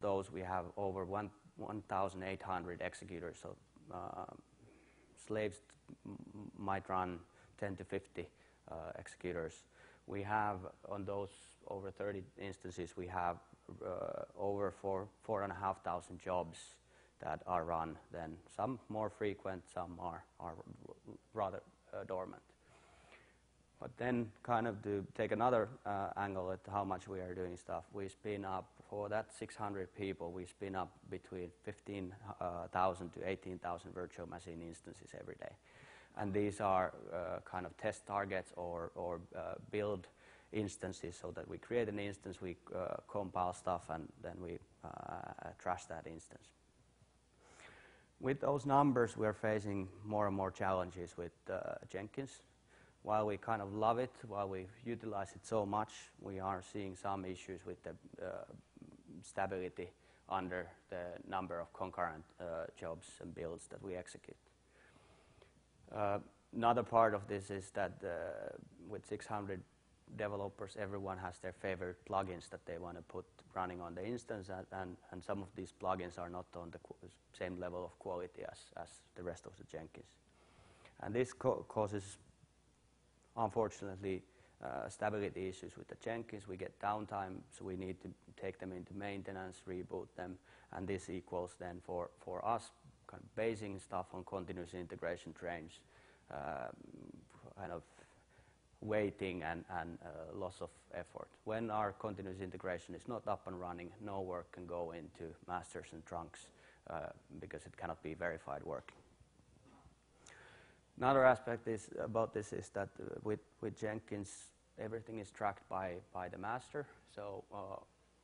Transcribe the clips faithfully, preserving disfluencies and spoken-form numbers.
those we have over one thousand eight hundred executors. So uh, slaves might run ten to fifty uh, executors. We have on those over thirty instances, we have uh, over four four and a half thousand jobs that are run. Then some more frequent, some are are rather uh, dormant. But then, kind of to take another uh, angle at how much we are doing stuff, we spin up for that six hundred people. We spin up between fifteen thousand uh, to eighteen thousand virtual machine instances every day. And these are uh, kind of test targets or, or uh, build instances, so that we create an instance, we uh, compile stuff, and then we uh, trash that instance. With those numbers, we are facing more and more challenges with uh, Jenkins. While we kind of love it, while we utilize it so much, we are seeing some issues with the uh, stability under the number of concurrent uh, jobs and builds that we execute. Uh, another part of this is that uh, with six hundred developers, everyone has their favorite plugins that they want to put running on the instance, and, and, and some of these plugins are not on the same level of quality as, as the rest of the Jenkins. And this co causes, unfortunately, uh, stability issues with the Jenkins. We get downtime, so we need to take them into maintenance, reboot them, and this equals then for, for us, kind of basing stuff on continuous integration trains, uh, kind of waiting and, and uh, loss of effort. When our continuous integration is not up and running, no work can go into masters and trunks uh, because it cannot be verified work. Another aspect is about this is that uh, with, with Jenkins, everything is tracked by, by the master. So uh,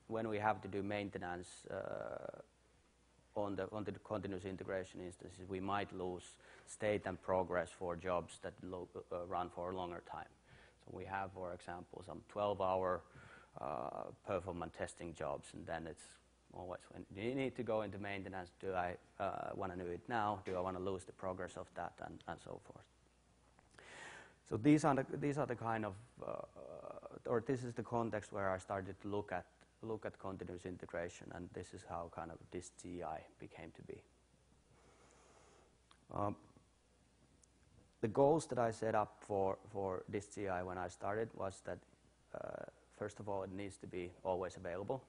when we have to do maintenance, uh, On the, on the continuous integration instances, we might lose state and progress for jobs that lo uh, run for a longer time. So we have, for example, some twelve hour uh, performance testing jobs, and then it's always, when do you need to go into maintenance? Do I uh, want to do it now? Do I want to lose the progress of that, and, and so forth? So these are the, these are the kind of, uh, or this is the context where I started to look at look at continuous integration, and this is how kind of this D I became to be. Um, the goals that I set up for, for this D I when I started was that, uh, first of all, it needs to be always available.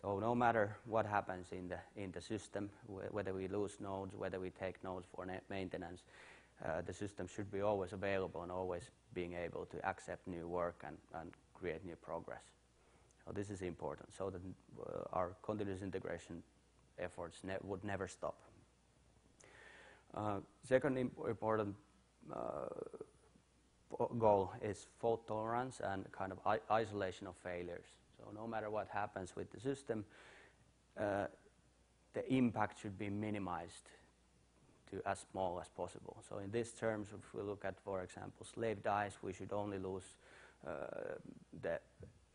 So no matter what happens in the, in the system, wh whether we lose nodes, whether we take nodes for maintenance, uh, the system should be always available and always being able to accept new work and, and create new progress. This is important, so that uh, our continuous integration efforts ne would never stop. Uh, second imp important uh, goal is fault tolerance and kind of i isolation of failures. So no matter what happens with the system, uh, the impact should be minimized to as small as possible. So in these terms, if we look at, for example, slave dies, we should only lose uh, the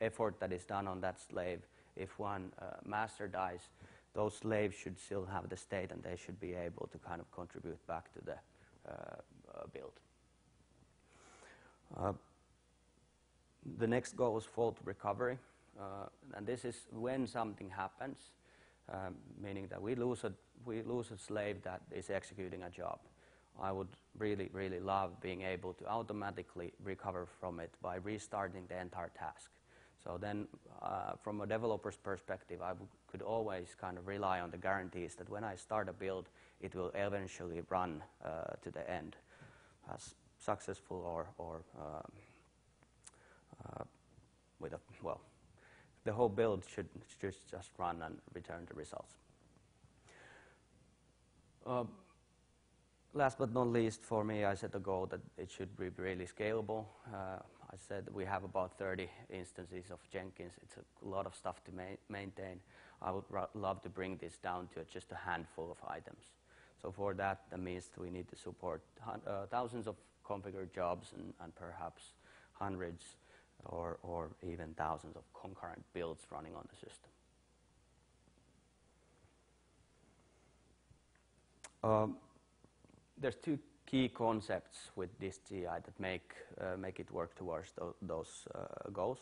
effort that is done on that slave. If one uh, master dies, those slaves should still have the state, and they should be able to kind of contribute back to the uh, uh, build. Uh, the next goal is fault recovery, uh, and this is when something happens, um, meaning that we lose a we lose a slave that is executing a job. I would really, really love being able to automatically recover from it by restarting the entire task. So then, uh, from a developer's perspective, I could always kind of rely on the guarantees that when I start a build, it will eventually run uh, to the end, as successful or, or uh, uh, with a, well, the whole build should, should just run and return the results. Uh, last but not least, for me, I set a goal that it should be really scalable. Uh, I said we have about thirty instances of Jenkins. It's a lot of stuff to ma maintain. I would love to bring this down to just a handful of items. So for that, that means that we need to support uh, thousands of configured jobs and, and perhaps hundreds or, or even thousands of concurrent builds running on the system. Um, there's two key concepts with this D I that make, uh, make it work towards tho those uh, goals.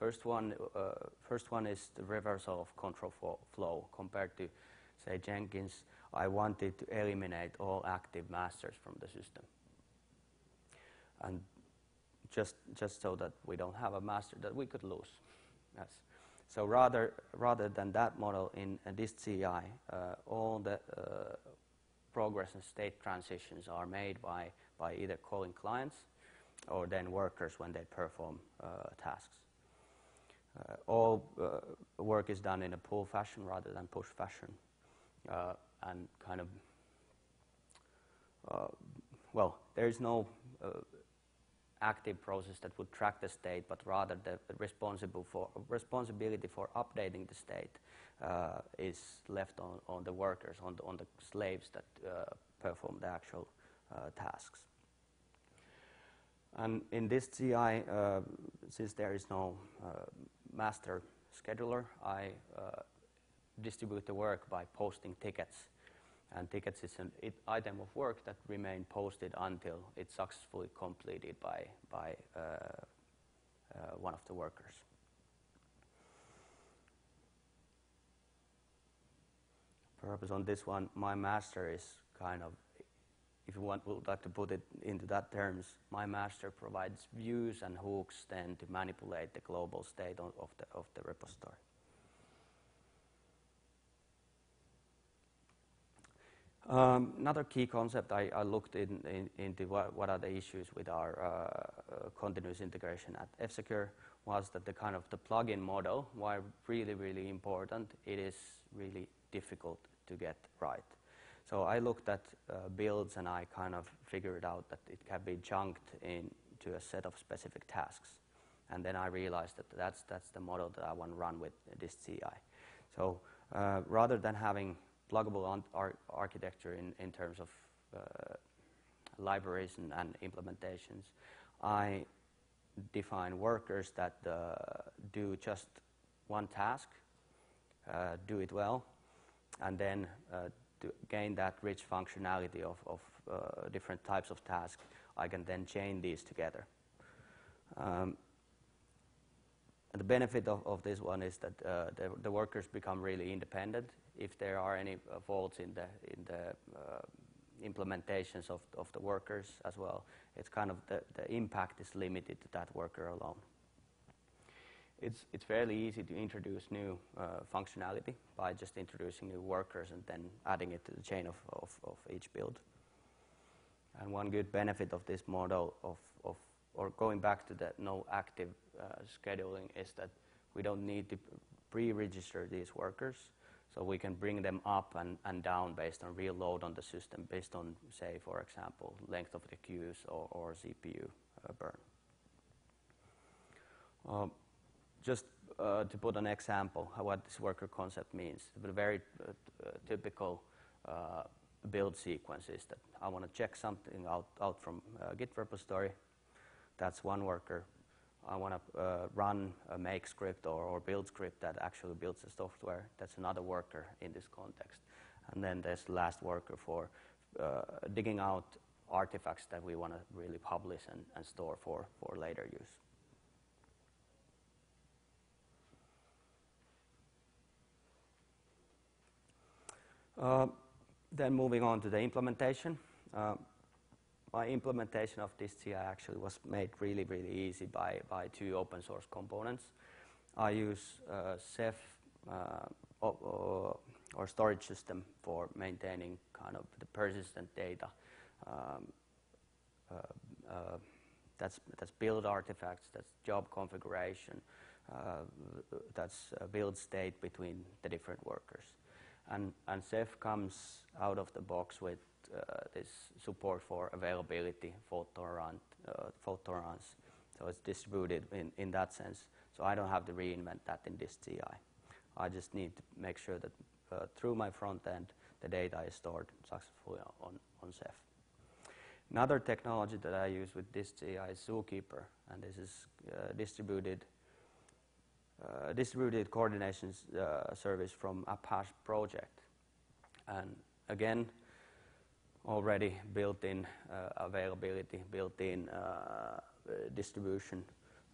First one, uh, first one is the reversal of control flow. Compared to, say, Jenkins, I wanted to eliminate all active masters from the system. And just, just so that we don't have a master that we could lose. Yes. So rather, rather than that model in uh, DistCI, uh, all the uh, progress and state transitions are made by, by either calling clients or then workers when they perform uh, tasks. Uh, all uh, work is done in a pull fashion rather than push fashion. Uh, and kind of, uh, well, there is no uh, active process that would track the state, but rather the responsible for, responsibility for updating the state uh, is left on, on the workers, on the, on the slaves that uh, perform the actual uh, tasks. And in this G I, uh, since there is no uh, master scheduler, I uh, distribute the work by posting tickets. And tickets is an it item of work that remain posted until it's successfully completed by, by uh, uh, one of the workers. Purpose on this one, my master is kind of, if you want, would like to put it into that terms, my master provides views and hooks then to manipulate the global state of the, of the repository. Um, another key concept I, I looked in, in, into what, what are the issues with our uh, uh, continuous integration at F-Secure was that the kind of the plugin model, while really, really important, it is really difficult to get right. So I looked at uh, builds and I kind of figured out that it can be chunked into a set of specific tasks. And then I realized that that's, that's the model that I want to run with this C I. So uh, rather than having pluggable ar architecture in, in terms of uh, libraries and, and implementations, I define workers that uh, do just one task, uh, do it well, and then uh, to gain that rich functionality of, of uh, different types of tasks, I can then chain these together. Um, the benefit of, of this one is that uh, the, the workers become really independent. If there are any uh, faults in the, in the uh, implementations of, of the workers as well, it's kind of the, the impact is limited to that worker alone. It's, it's fairly easy to introduce new uh, functionality by just introducing new workers and then adding it to the chain of, of, of each build. And one good benefit of this model of, of or going back to the no active uh, scheduling is that we don't need to pre-register these workers. So we can bring them up and, and down based on real load on the system, based on, say, for example, length of the queues or, or C P U uh, burn. Uh, just uh, to put an example of what this worker concept means, the very uh, typical uh, build sequence is that I want to check something out, out from uh, Git repository. That's one worker. I want to uh, run a make script or, or build script that actually builds the software. That's another worker in this context. And then there's the last worker for uh, digging out artifacts that we want to really publish and, and store for, for later use. Uh, then moving on to the implementation. Uh, My implementation of this C I actually was made really, really easy by, by two open source components. I use uh, Ceph uh, or, or storage system for maintaining kind of the persistent data. Um, uh, uh, that's, that's build artifacts, that's job configuration, uh, that's build state between the different workers. And, and Ceph comes out of the box with Uh, this support for availability, fault tolerant, uh, fault tolerance. So it's distributed in, in that sense. So I don't have to reinvent that in this C I. I just need to make sure that uh, through my front end, the data is stored successfully on, on Ceph. Another technology that I use with this C I is ZooKeeper, and this is uh, distributed uh, distributed coordination uh, service from Apache project. And again, already built-in uh, availability, built-in uh, distribution,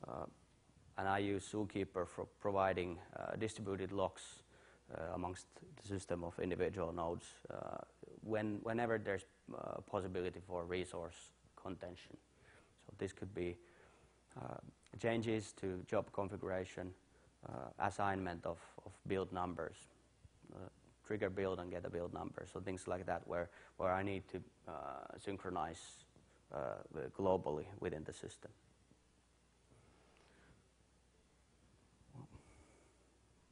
uh, and I use ZooKeeper for providing uh, distributed locks uh, amongst the system of individual nodes uh, when, whenever there's a uh, possibility for resource contention. So this could be uh, changes to job configuration, uh, assignment of, of build numbers, uh, trigger build and get a build number, so things like that where, where I need to uh, synchronize uh, globally within the system.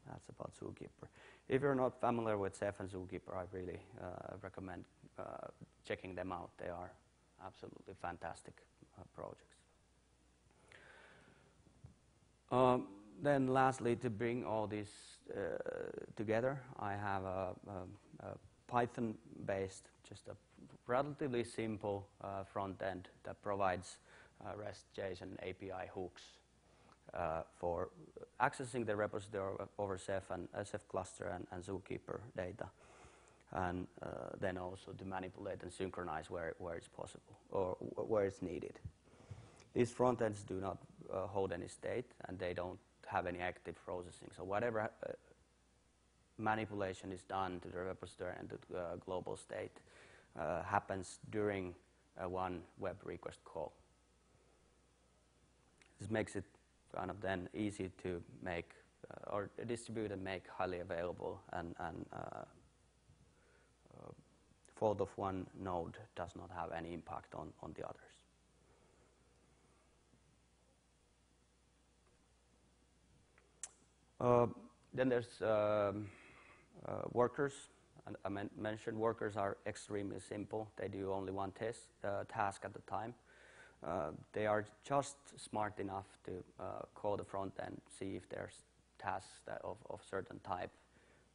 That's about ZooKeeper. If you're not familiar with Ceph and ZooKeeper, I really uh, recommend uh, checking them out. They are absolutely fantastic uh, projects. Um, then lastly, to bring all this uh, together, I have a, a, a Python-based, just a relatively simple uh, front end that provides uh, REST JSON A P I hooks Uh, for accessing the repository over Ceph and uh, Ceph cluster and, and ZooKeeper data, and uh, then also to manipulate and synchronize where, where it's possible or where it's needed. These front ends do not uh, hold any state, and they don't have any active processing. So whatever uh, manipulation is done to the repository and the uh, global state uh, happens during uh, one web request call. This makes it kind of then easy to make uh, or distribute and make highly available, and, and uh, uh, fault of one node does not have any impact on, on the others. Uh, then there's um, uh, workers, and I men mentioned workers are extremely simple. They do only one test, uh, task at a time. Uh, they are just smart enough to uh, call the front end, see if there's tasks that of, of certain type,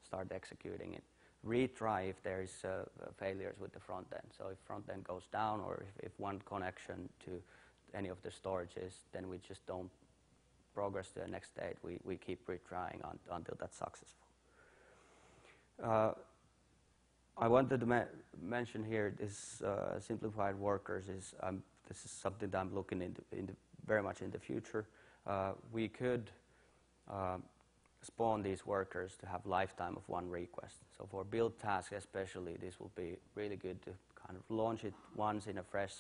start executing it, retry if there is uh, failures with the front end. So if front end goes down, or if, if one connection to any of the storages, then we just don't progress to the next state. We, we keep retrying un until that's successful. Uh, I wanted to ma mention here this uh, simplified workers is um, this is something that I'm looking into, into very much in the future. Uh, we could uh, spawn these workers to have lifetime of one request. So for build tasks especially, this will be really good to kind of launch it once in a fresh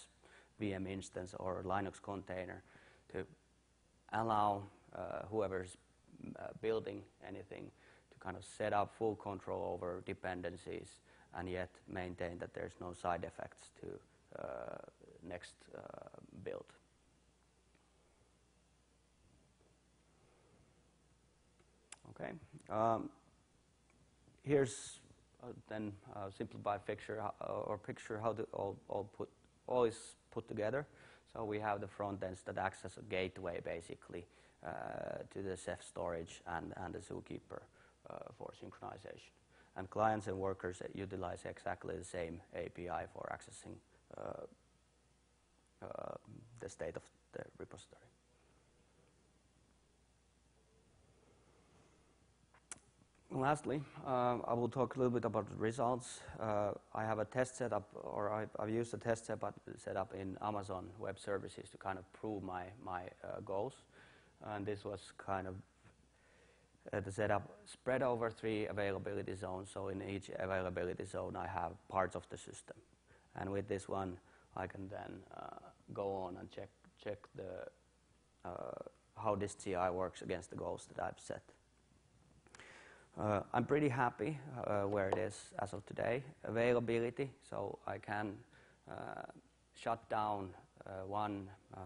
V M instance or Linux container to allow uh, whoever's uh, building anything to kind of set up full control over dependencies and yet maintain that there's no side effects to uh, next uh, build. Okay, um, here's uh, then a simplified picture uh, or picture how to all, all put all is put together. So we have the front ends that acts as a gateway basically uh, to the Ceph storage and, and the ZooKeeper uh, for synchronization. And clients and workers utilize exactly the same A P I for accessing uh, Uh, the state of the repository. Lastly, uh, I will talk a little bit about the results. Uh, I have a test setup, or I've, I've used a test setup setup in Amazon Web Services to kind of prove my my uh, goals, and this was kind of uh, the setup spread over three availability zones. So in each availability zone, I have parts of the system, and with this one, I can then uh, go on and check check the uh, how this D I S C I works against the goals that I've set. Uh, I'm pretty happy uh, where it is as of today. Availability, so I can uh, shut down uh, one uh,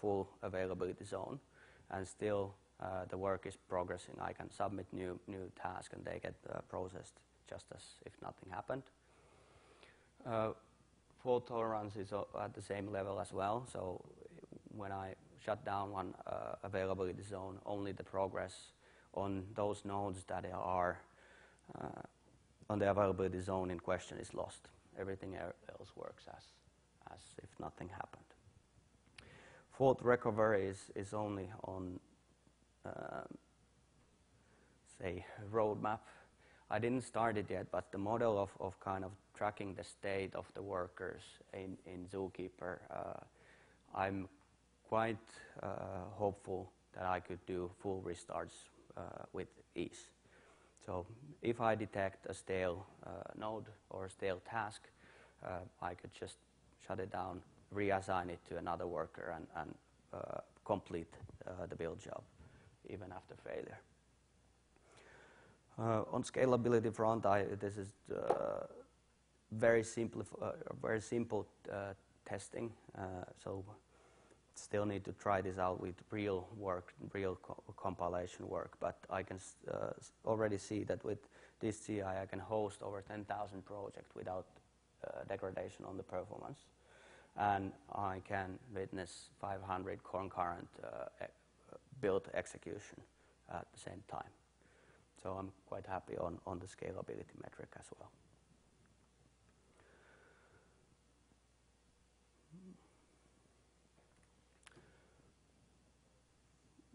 full availability zone, and still uh, the work is progressing. I can submit new new tasks, and they get uh, processed just as if nothing happened. Uh, Fault tolerance is at the same level as well. So when I shut down one uh, availability zone, only the progress on those nodes that are uh, on the availability zone in question is lost. Everything else works as, as if nothing happened. Fault recovery is, is only on, uh, say, roadmap. I didn't start it yet, but the model of, of kind of tracking the state of the workers in, in ZooKeeper, uh, I'm quite uh, hopeful that I could do full restarts uh, with ease. So if I detect a stale uh, node or a stale task, uh, I could just shut it down, reassign it to another worker, and, and uh, complete uh, the build job even after failure. Uh, on scalability front, I, this is uh, very simple, uh, very simple uh, testing. Uh, so still need to try this out with real work, real co compilation work. But I can uh, already see that with this C I, I can host over ten thousand projects without uh, degradation on the performance, and I can witness five hundred concurrent uh, e build execution at the same time. So I'm quite happy on, on the scalability metric as well.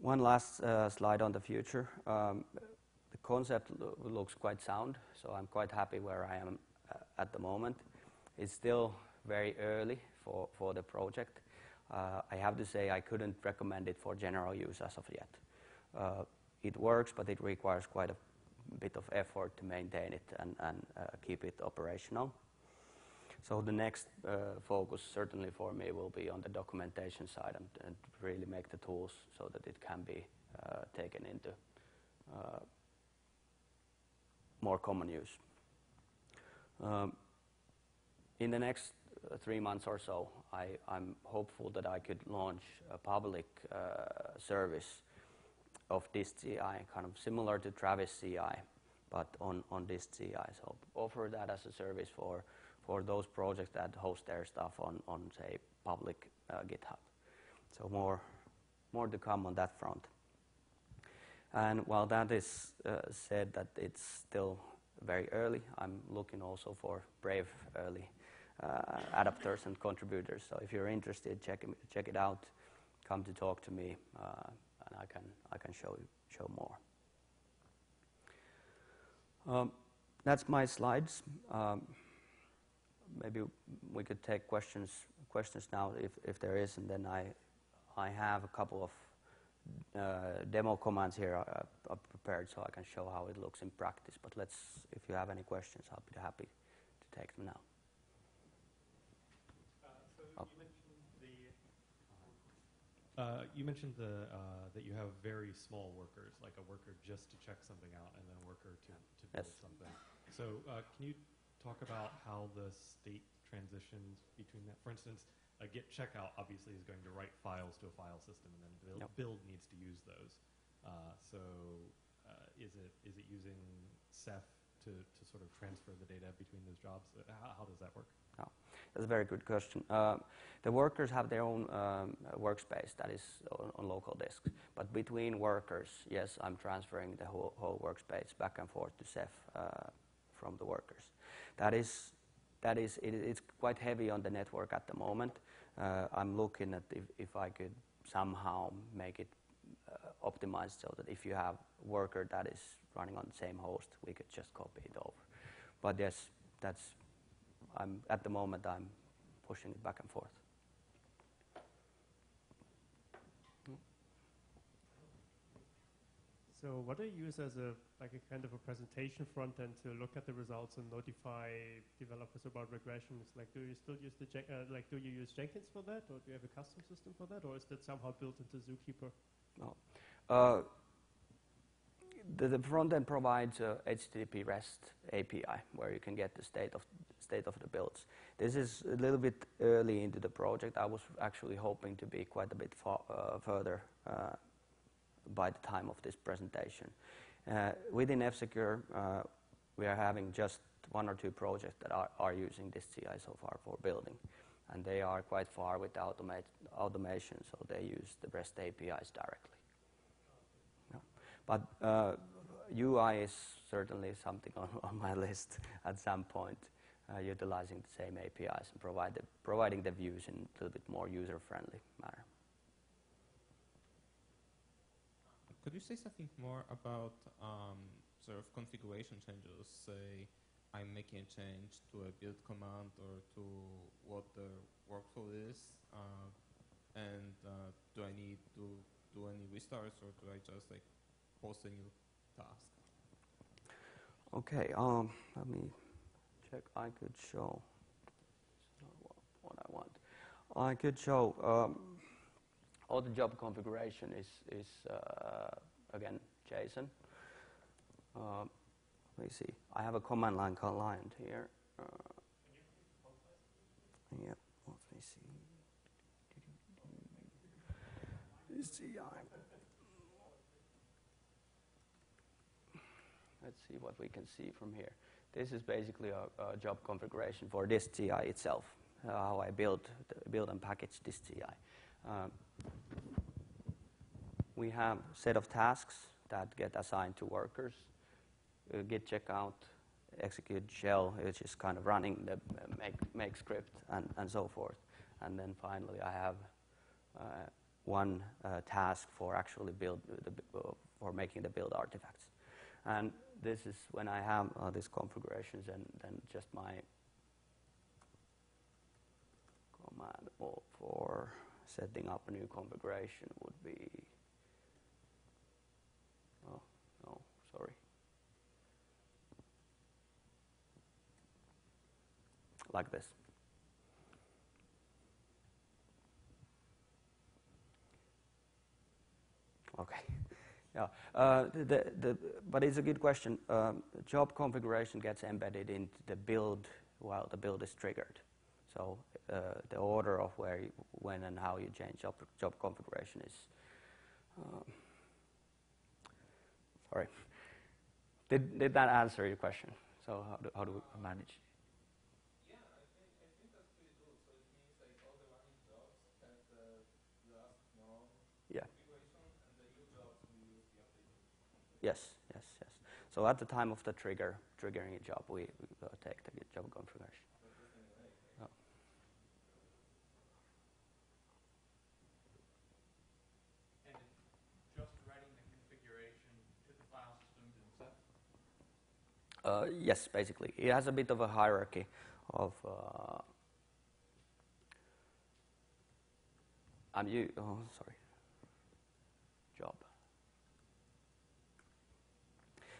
One last uh, slide on the future. Um, the concept lo looks quite sound, so I'm quite happy where I am uh, at the moment. It's still very early for, for the project. Uh, I have to say I couldn't recommend it for general use as of yet. Uh, It works, but it requires quite a bit of effort to maintain it and, and uh, keep it operational. So the next uh, focus certainly for me will be on the documentation side and, and really make the tools so that it can be uh, taken into uh, more common use. Um, in the next uh, three months or so, I, I'm hopeful that I could launch a public uh, service of DistCI, kind of similar to Travis C I, but on, on DistCI. So offer that as a service for, for those projects that host their stuff on, on say, public uh, GitHub. So more, more to come on that front. And while that is uh, said that it's still very early, I'm looking also for brave early uh, adapters and contributors. So if you're interested, check, check it out. Come to talk to me. Uh, And I can I can show you show more. Um, that's my slides. Um, maybe we could take questions questions now if if there is, and then I I have a couple of uh, demo commands here I, I prepared so I can show how it looks in practice. But let's if you have any questions, I'll be happy to take them now. Uh, you mentioned the, uh, that you have very small workers, like a worker just to check something out and then a worker to, to build yes. something. So uh, can you talk about how the state transitions between that? For instance, a git checkout obviously is going to write files to a file system, and then build, yep. build needs to use those. Uh, so uh, is, it, is it using Ceph to, to sort of transfer the data between those jobs? Uh, how, how does that work? Oh, that's a very good question. Uh, the workers have their own um, workspace that is on, on local disk. But between workers, yes, I'm transferring the whole, whole workspace back and forth to Ceph uh, from the workers. That is, that is, it, it's quite heavy on the network at the moment. Uh, I'm looking at if, if I could somehow make it uh, optimized so that if you have a worker that is running on the same host, we could just copy it over. But yes, that's. I'm, at the moment, I'm pushing it back and forth. So what do you use as a, like a kind of a presentation front end to look at the results and notify developers about regressions? Like, do you still use the, uh, like, do you use Jenkins for that? Or do you have a custom system for that? Or is that somehow built into ZooKeeper? No. Uh, The, the front end provides a H T T P REST A P I where you can get the state of state of the builds. This is a little bit early into the project. I was actually hoping to be quite a bit far, uh, further uh, by the time of this presentation. Uh, within F-Secure, uh, we are having just one or two projects that are, are using this C I so far for building, and they are quite far with automate automation, so they use the REST A P Is directly. But uh, U I is certainly something on, on my list at some point, uh, utilizing the same A P Is and provide the, providing the views in a little bit more user-friendly manner. Could you say something more about um, sort of configuration changes? Say, I'm making a change to a build command or to what the workflow is, uh, and uh, do I need to do any restarts, or could I just like post a new task? Okay, um, let me check. I could show what I want. I could show um, all the job configuration is, is uh, again, JSON. Uh, let me see. I have a command line client here. Uh, yeah, let me see. Let's see what we can see from here. This is basically a, a job configuration for this T I itself, uh, how I build, build and package this T I. Um, we have a set of tasks that get assigned to workers. Uh, git checkout, execute shell, which is kind of running the make, make script and, and so forth. And then finally I have uh, one uh, task for actually build the, uh, for making the build artifacts. And this is when I have uh, these configurations and then just my command for setting up a new configuration would be, oh, no, sorry. Like this. Okay. Yeah, uh, the, the, but it's a good question. Um, job configuration gets embedded into the build while the build is triggered. So uh, the order of where, you, when, and how you change job, job configuration is. Um, sorry. Did did that answer your question? So how do how do we manage? Yeah, I think I think that's pretty good. So it means like all the running jobs that uh, you ask now. Yeah. Yes, yes, yes. So at the time of the trigger, triggering a job, we, we uh, take the job configuration. Oh. And just writing the configuration to the file systems itself? Uh, yes, basically. It has a bit of a hierarchy of. Uh, I'm you. Oh, sorry. Job.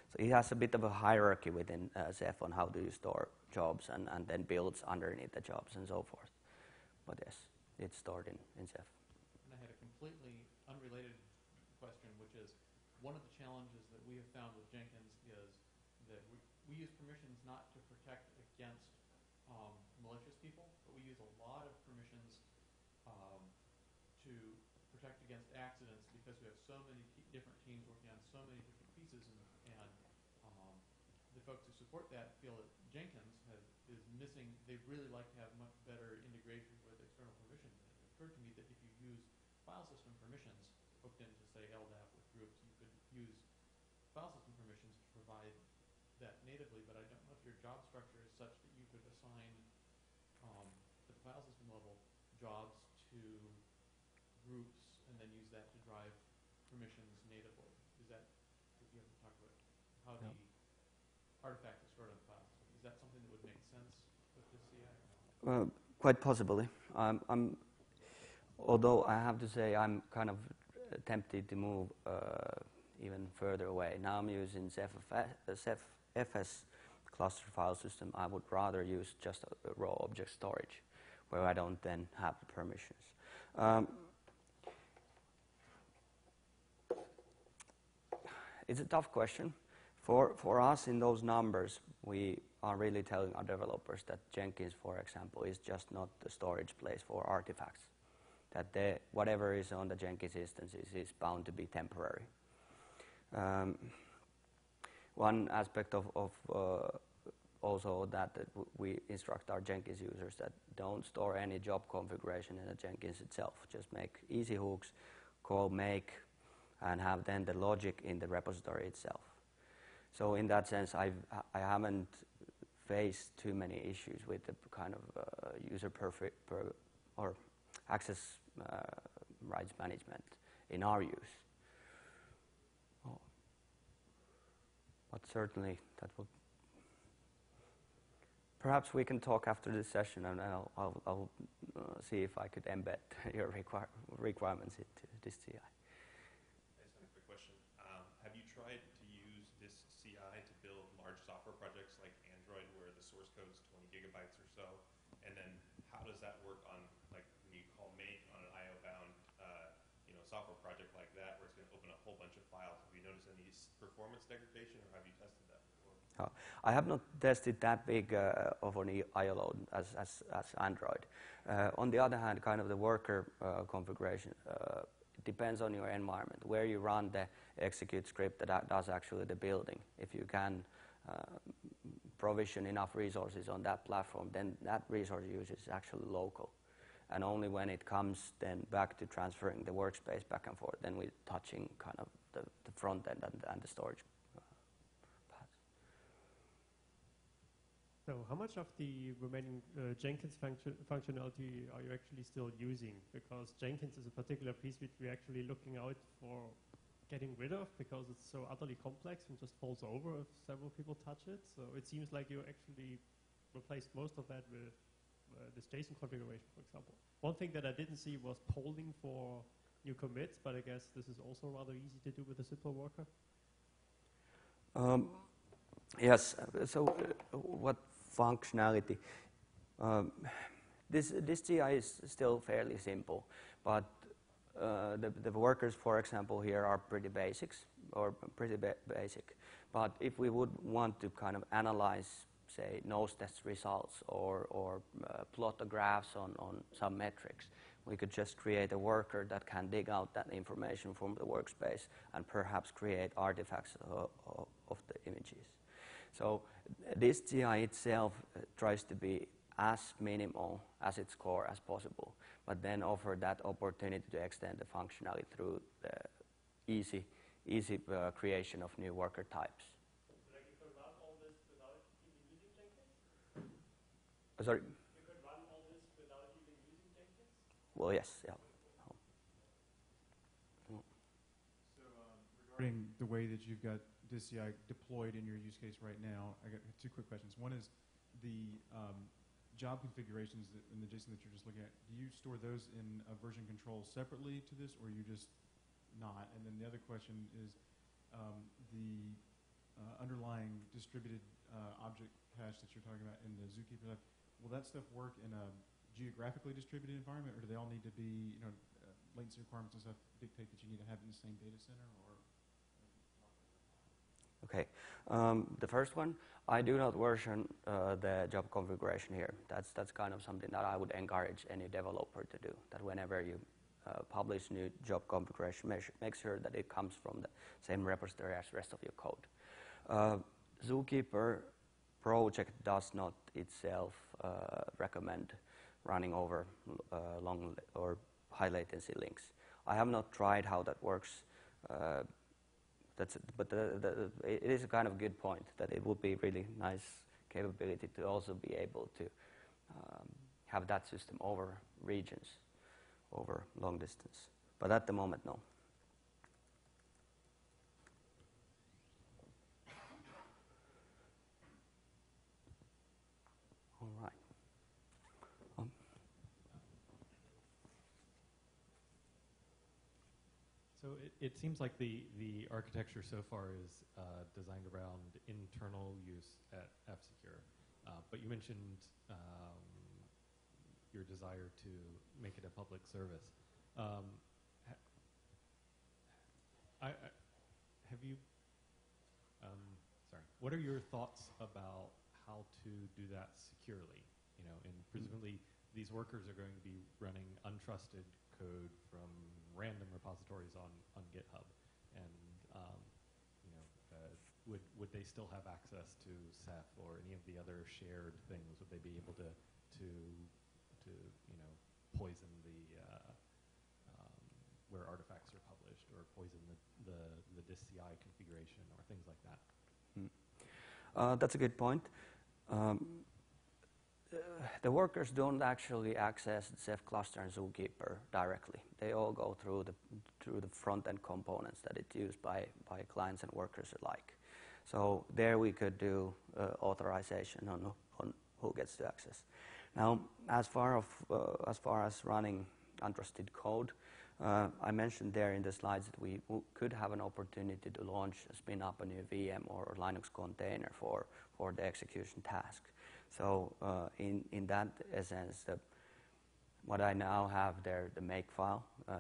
So it has a bit of a hierarchy within uh, Ceph on how do you store jobs and, and then builds underneath the jobs and so forth. But yes, it's stored in, in Ceph. And I had a completely unrelated question, which is one of the challenges that we have found with Jenkins is that we, we use permissions not to protect against um, malicious people, but we use a lot of permissions um, to protect against accidents because we have so many different teams working on so many different pieces in the and um, the folks who support that feel that Jenkins has, is missing. They really like to have much better integration with external permissions. It occurred to me that if you use file system permissions hooked into, say, L D A P with groups, you could use file system permissions to provide that natively, but I don't know if your job structure is such that you could assign um, at the file system level jobs to groups and then use that to drive permissions natively. Is that you have to talk about how the artifact is stored on the file. Is that something that would make sense with the C I? Uh, quite possibly. Um, I'm, although I have to say I'm kind of tempted to move uh, even further away. Now I'm using Ceph F S cluster file system. I would rather use just a raw object storage where I don't then have the permissions. Um, It's a tough question. For, for us, in those numbers, we are really telling our developers that Jenkins, for example, is just not the storage place for artifacts. That they, whatever is on the Jenkins instances is bound to be temporary. Um, one aspect of, of uh, also that, that we instruct our Jenkins users that don't store any job configuration in the Jenkins itself. Just make easy hooks, call make, and have then the logic in the repository itself. So in that sense, I've, I haven't faced too many issues with the kind of uh, user perfect per or access uh, rights management in our use. Oh. But certainly that will. Perhaps we can talk after this session, and I'll, I'll, I'll uh, see if I could embed your requir requirements into this C I. software projects like Android where the source code is twenty gigabytes or so? And then how does that work on, like, when you call make on an I O bound uh, you know, software project like that where it's going to open a whole bunch of files? Have you noticed any performance degradation, or have you tested that before? I have not tested that big uh, of an I O load as, as, as Android. Uh, on the other hand, kind of the worker uh, configuration uh, depends on your environment, where you run the execute script that does actually the building. If you can uh, provision enough resources on that platform, then that resource use is actually local. And only when it comes then back to transferring the workspace back and forth, then we're touching kind of the, the front end and, and the storage path. So how much of the remaining uh, Jenkins function functionality are you actually still using? Because Jenkins is a particular piece which we're actually looking out for getting rid of because it's so utterly complex and just falls over if several people touch it. So it seems like you actually replaced most of that with Uh, this JSON configuration, for example. One thing that I didn't see was polling for new commits, but I guess this is also rather easy to do with a simple worker. Um, yes. So, uh, what functionality? Um, this this G I is still fairly simple, but uh, the the workers, for example, here are pretty basics or pretty ba basic. But if we would want to kind of analyze, say, nose test results or, or uh, plot the graphs on, on some metrics, we could just create a worker that can dig out that information from the workspace and perhaps create artifacts of, of the images. So this G I itself tries to be as minimal as its core as possible, but then offer that opportunity to extend the functionality through the easy, easy uh, creation of new worker types. Sorry. You could run all this without even using Jenkins? Well, yes, yeah. Oh. Oh. So um, regarding the way that you've got DistCI deployed in your use case right now, I got two quick questions. One is the um, job configurations that in the JSON that you're just looking at, do you store those in a version control separately to this, or you just not? And then the other question is um, the uh, underlying distributed uh, object cache that you're talking about in the ZooKeeper stuff. Will that stuff work in a geographically distributed environment, or do they all need to be, you know, uh, latency requirements and stuff dictate that you need to have it in the same data center? Or okay, um, the first one, I do not version uh, the job configuration here. That's that's kind of something that I would encourage any developer to do. That whenever you uh, publish new job configuration, measure, make sure that it comes from the same repository as the rest of your code. Uh, ZooKeeper project does not itself uh, recommend running over uh, long or high latency links. I have not tried how that works, uh, that's it. But the, the, it is a kind of good point that it would be really nice capability to also be able to um, have that system over regions, over long distance. But at the moment, no. All right. Um. So it, it seems like the, the architecture so far is uh, designed around internal use at F-Secure. Uh, but you mentioned um, your desire to make it a public service. Um, ha I, I, have you, um, sorry, what are your thoughts about how to do that securely, you know, and presumably these workers are going to be running untrusted code from random repositories on, on GitHub, and, um, you know, uh, would, would they still have access to Ceph or any of the other shared things? Would they be able to, to, to you know, poison the, uh, um, where artifacts are published, or poison the, the, the DistCI configuration, or things like that? Mm. Uh, that's a good point. Um, uh, the workers don't actually access Ceph cluster and ZooKeeper directly. They all go through the through the front end components that it's used by by clients and workers alike. So there we could do uh, authorization on on who gets to access. Now, as far of uh, as far as running untrusted code, Uh, I mentioned there in the slides that we w could have an opportunity to launch, spin up a new V M or Linux container for, for the execution task. So uh, in, in that essence, the, what I now have there, the make file, uh,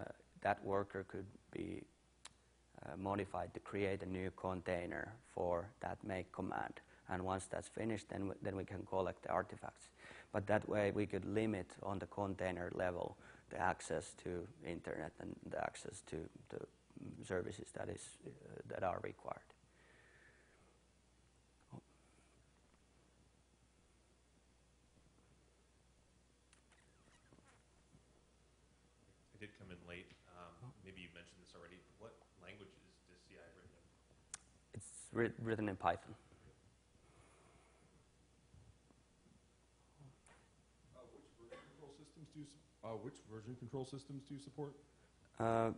that worker could be uh, modified to create a new container for that make command. And once that's finished, then w then we can collect the artifacts. But that way, we could limit on the container level the access to internet and the access to the services that is uh, that are required. Oh. I did come in late. Um, oh. Maybe you mentioned this already. What language is DistCI written in? It's writ written in Python. Uh, which version control systems do you support? Uh,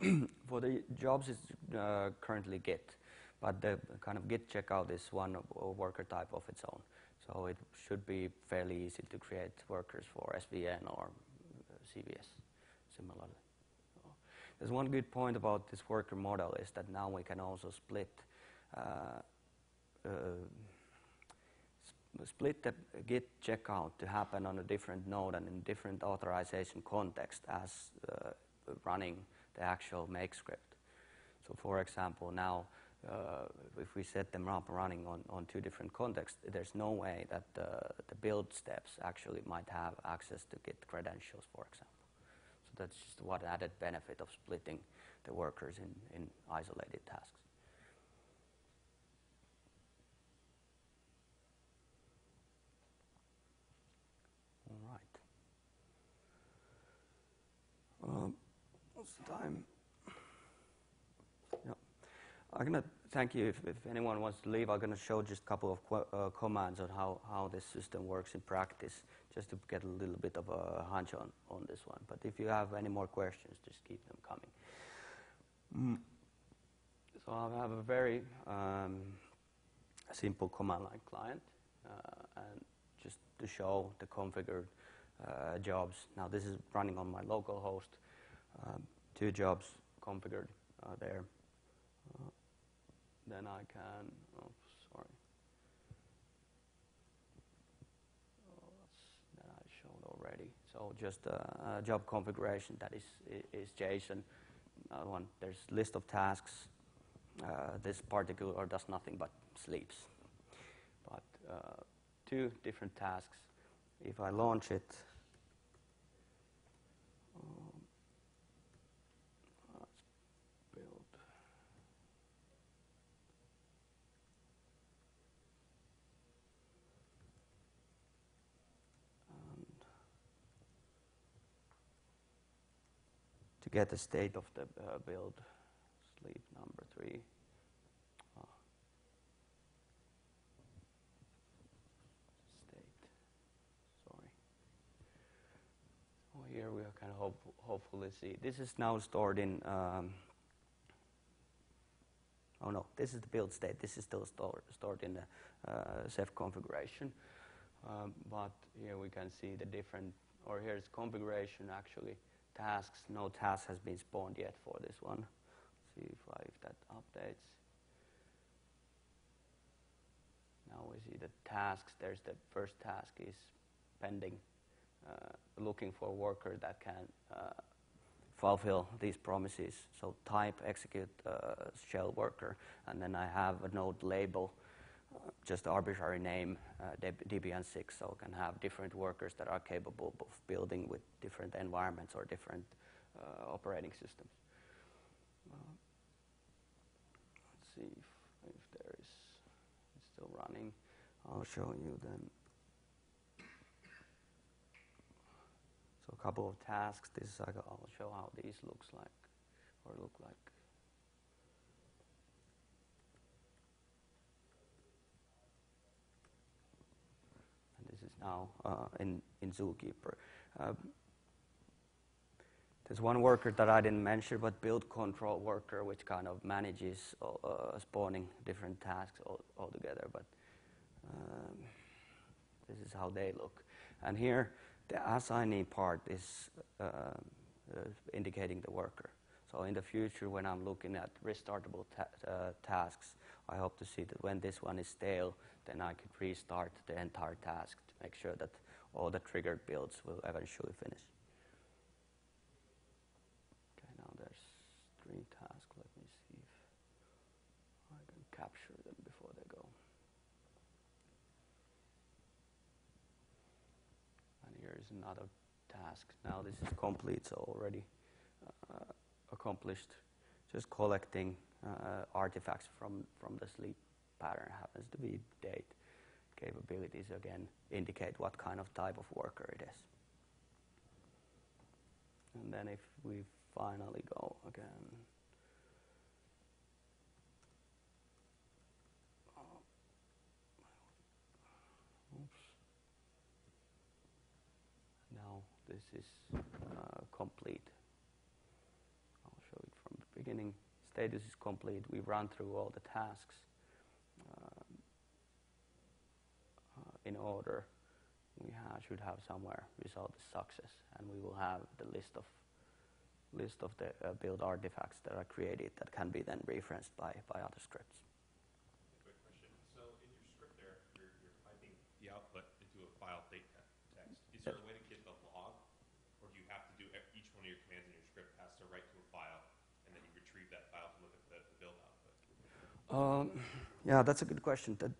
which version control systems do you support? Uh, for the jobs, it's uh, currently Git, but the kind of Git checkout is one of a worker type of its own. So it should be fairly easy to create workers for S V N or uh, C V S, similarly. So there's one good point about this worker model is that now we can also split uh, uh, split the Git checkout to happen on a different node and in different authorization context as uh, running the actual make script. So for example, now uh, if we set them up running on, on two different contexts, there's no way that uh, the build steps actually might have access to Git credentials, for example. So that's just one added benefit of splitting the workers in, in isolated tasks. Um, what's the time? Yeah. I'm going to thank you. If, if anyone wants to leave, I'm going to show just a couple of qu uh, commands on how, how this system works in practice, just to get a little bit of a hunch on, on this one. But if you have any more questions, just keep them coming. Mm. So I have a very um, simple command line client, uh, and just to show the configured Uh, jobs. Now this is running on my local host. Uh, two jobs configured uh, there. Uh, then I can. Oh, sorry. Oh, that's that I showed already. So just a, a job configuration that is is JSON. Another one. There's list of tasks. Uh, this particular does nothing but sleeps. But uh, two different tasks. If I launch it. And to get the state of the uh, build, sleep number three. Here we can hope, hopefully see. This is now stored in, um, oh no, this is the build state. This is still store, stored in the uh, Ceph configuration. Um, but here we can see the different, or here's configuration actually. Tasks, no task has been spawned yet for this one. See if, I, if that updates. Now we see the tasks. There's the first task is pending. Uh, looking for a worker that can uh, fulfill these promises. So type, execute, uh, shell worker, and then I have a node label, uh, just arbitrary name, uh, Debian six, so I can have different workers that are capable of building with different environments or different uh, operating systems. Uh, let's see if, if there is, it's still running. I'll show you then. A couple of tasks. This is like I'll show how these looks like, or look like. And this is now uh, in in ZooKeeper. Uh, there's one worker that I didn't mention, but build control worker, which kind of manages uh, spawning different tasks all, all together. But um, this is how they look, and here. The assigning part is uh, uh, indicating the worker. So in the future, when I'm looking at restartable ta uh, tasks, I hope to see that when this one is stale, then I could restart the entire task to make sure that all the triggered builds will eventually finish. Okay, now there's three tasks. Let me see if I can capture them before they go. And here is another task. Now this is complete, so already uh, accomplished. Just collecting uh, artifacts from, from the sleep pattern. Happens to be date. Capabilities, again, indicate what kind of type of worker it is. And then if we finally go again. Oops. Now this is uh, complete. Beginning status is complete. We run through all the tasks um, uh, in order. We ha should have somewhere result is success, and we will have the list of list of the uh, build artifacts that are created that can be then referenced by by other scripts. Quick question. So in your script there, you're, you're piping the output into a file date text. Is there a way to get the log, or do you have to do each one of your commands in your script has to write to a file? That file to look at the build output? Um, yeah, that's a good question. That,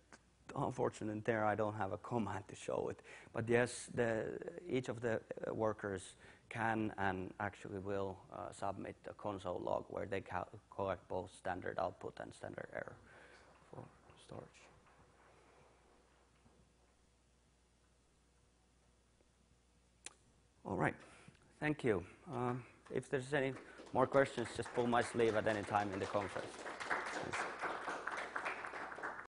unfortunately, there I don't have a command to show it. But yes, the, each of the workers can and actually will uh, submit a console log where they ca collect both standard output and standard error for storage. All right. Thank you. Um, if there's any more questions, just pull my sleeve at any time in the conference.